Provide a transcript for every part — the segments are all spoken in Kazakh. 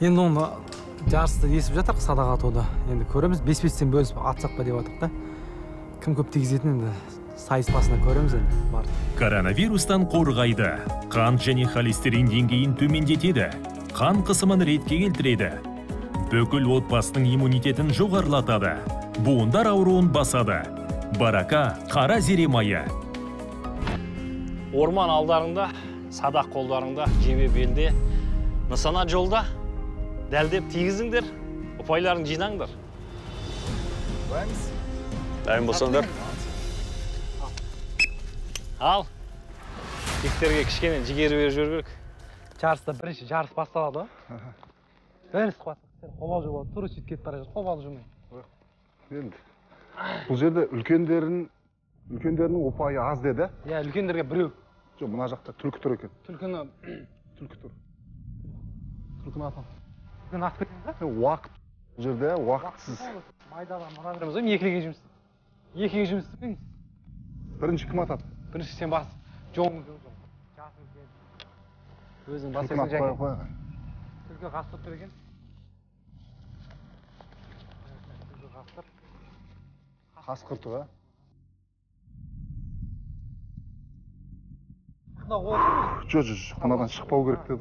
Endi onu jarısты esip жатыр, садаға толы. Endi көреміз, 5-5-тен бөлісіп атсақ па деп отырық та. Кім көп тегізетін енді сайыс басында көреміз енді бар. Коронавирустан қорғайды. Қан және холестерин деңгейін төмендетеді. Қан қысымын ретке келтіреді. Бүкіл отбасының иммунитетін жоғарылатады. Буындар ауруын басады. Барака қара зере майы. Орман алдарында, садақ қолдарында, жебе белде, нысана жолда дәлдеп тигізіңдер, ұпайларын жинаңдар. Дайын болсаңдар. Ал. Кектерге кішкене жігері беріп жіберу керек. Жарыста бірінші жарыс басталады. Бәрі сұқпат. Қобалжу болады, тура сөйтіп кетіп бара жатыр. Қобалжумай. Енді бұл жерде үлкендердің ұпайы аз деді. Иә, үлкендерге біреу. Жоқ, мына жақта түлкі тұр екен. Түлкіні атам. Түлкіні атып кеткен. Уақыт. Бұл жерде уақытсыз. Майдала мұрадырымыз өм, екілеге жұмыс. Екілеге жұмыс түпеңіз. Бірінші кім атады? Бірінші сен бас. Жоғын өзің бас етін жәкен. Түлкі қастып берген. Қасқырты, ға? Жо-жо-жо, қанадан шықпау керек деді.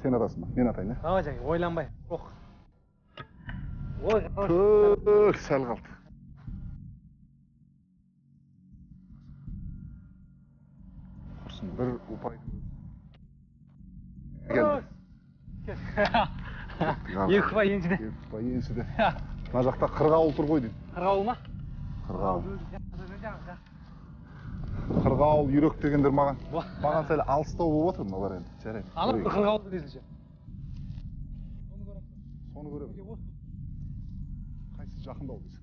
Сен атасың ба? Мен атайын, ә? Ау, жәке, ойланбай. Оқ. Көк сәл қалды. Құрсын, бір ұпайды. Екі бай еншіде. Екі бай еншіде. Мына жақта қырғауыл тұр ғой дейді. Қырғауыл ма? Қырғауыл. Қырғауыл үйрек дегендер маған. Маған сәл алыстау болып отыр мыналар енді. Жарайды. Алып қырғауылды десінші. Соны көремін. Қайсысы жақындау десең.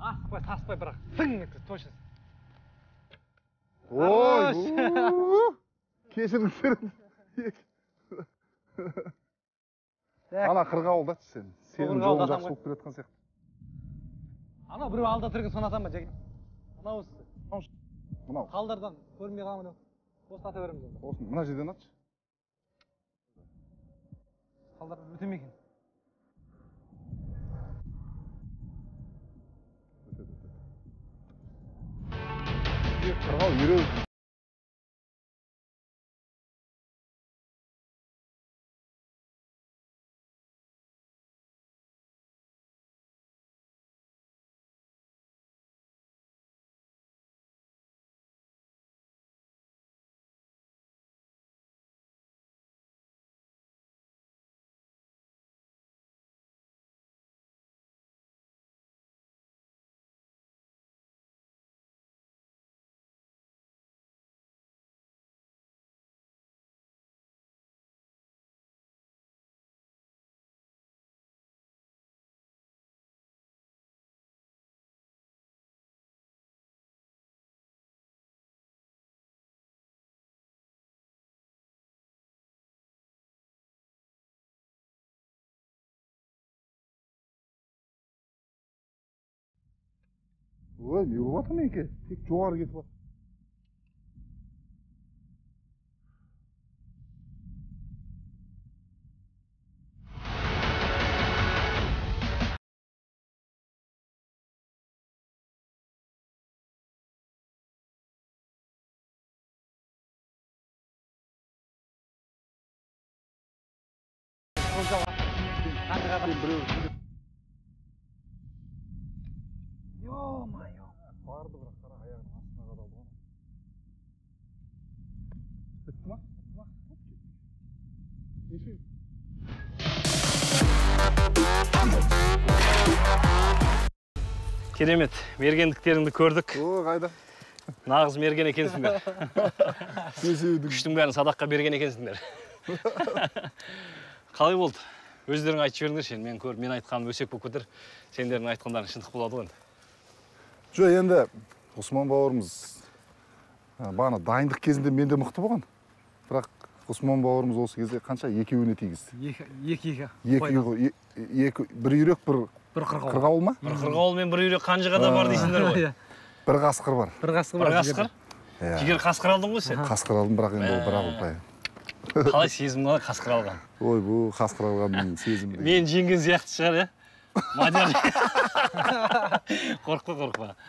Асықпай, таспай бірақ. Зың етті, точно. Ой, кешіріңіздер. Ана қырғауыл да сен. Сенің жолың жақсы болып келеткен сияқты. Ана біреу алда тұрген соны атам ба, жәке? Мынау осы. Мынау. Қалдардан көрінбей қаламын деп. Осы ата береміз енді. Осы мына жерден атшы. Қалдардан өте ме екен? Қырғауыл үйрек. Ой, үйріп атыр ма еке? Тек жоғары кетіп атыр. Vardı bırak sana ayağın aslına kadar oldu. Sıkma, sıkma, sıkma. Yeşil. Keremet, mergendiklerini gördük. Oo, kayda. Nağız mergen ekensinler. Küçtüm beni sadakka bergen ekensinler. Kalay oldu. Özlerin aytı verindin sen. Ben kör, ben aytkanım ösek bu kudur. Senlerin aytkanların şındık buladı oldu. Жо, енді Ғұсман бауырымыз бағана дайындық кезінде менде мықты болған. Бірақ Ғұсман бауырымыз осы кезде қанша екеуіне тигізді. Екі. Бір үйрек, бір Bir qırqaul mu? Bir qırqaul men bir yürek qanjığa da var deysinler ғой. Bir qasqır var. Bir qasqır var. Bir qasqır. Jiger qasqır aldın ғой sen? Qasqır aldım, biroq endi o biroq olpay. Qalay sezim qalay qasqır alğan. Oy bu qasqır alğanın sezimi. Men Jengiz yaxşı çıxar ya. Model. Qorqma, qorqma.